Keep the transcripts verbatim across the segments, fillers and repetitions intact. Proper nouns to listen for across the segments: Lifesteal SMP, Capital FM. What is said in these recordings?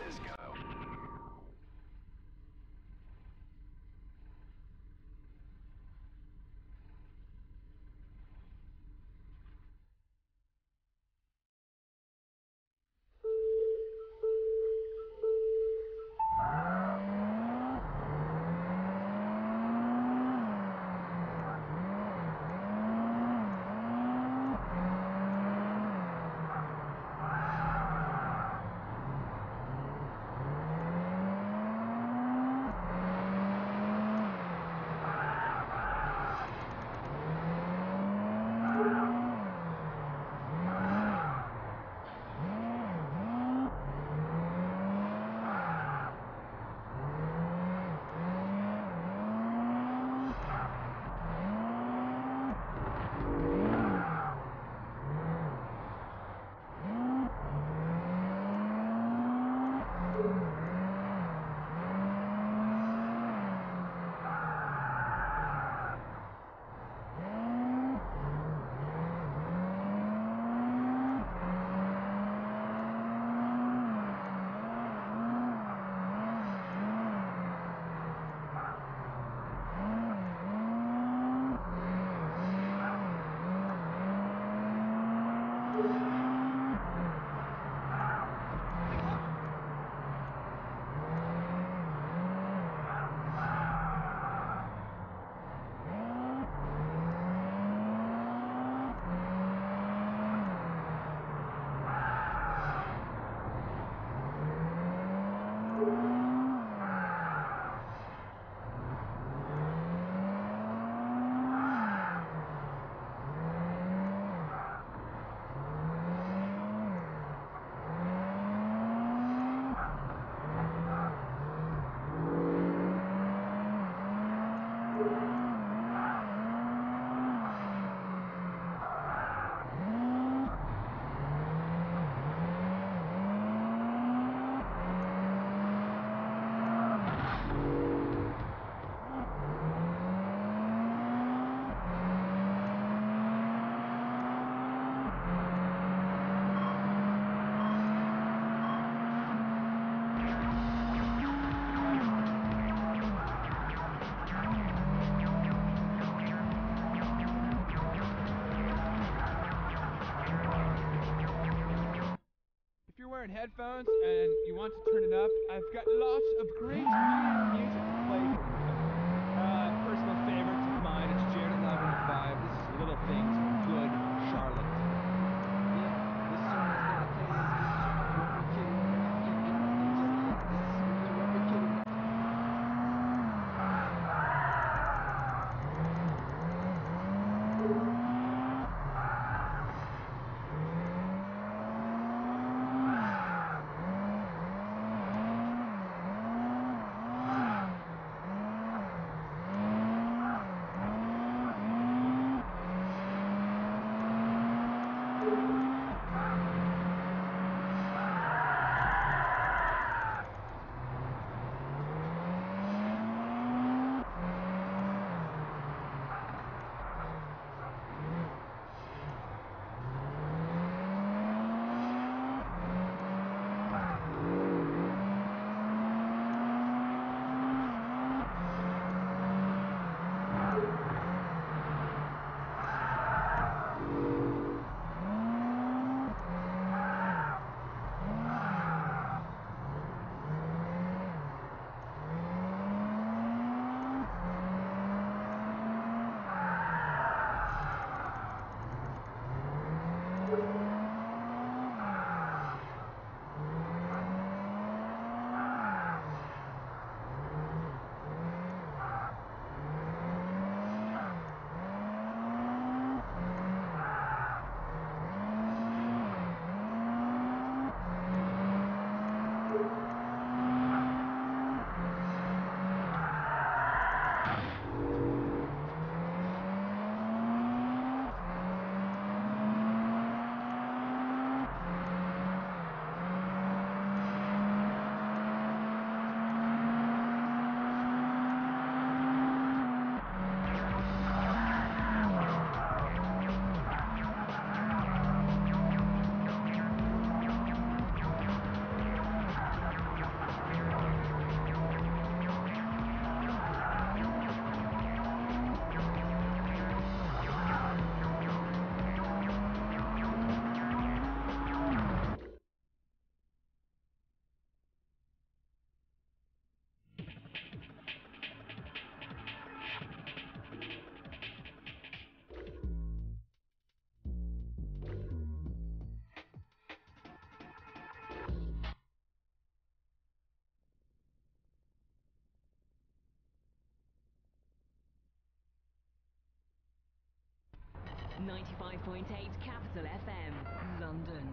Francisco. Wearing headphones and you want to turn it up, I've got lots of great music to play for you. Uh, personal favorites of mine, it's Jared at eleven oh five, this is Little Things from Good Charlotte. Yeah, this song's got a place, ninety-five point eight Capital F M, London.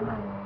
Right.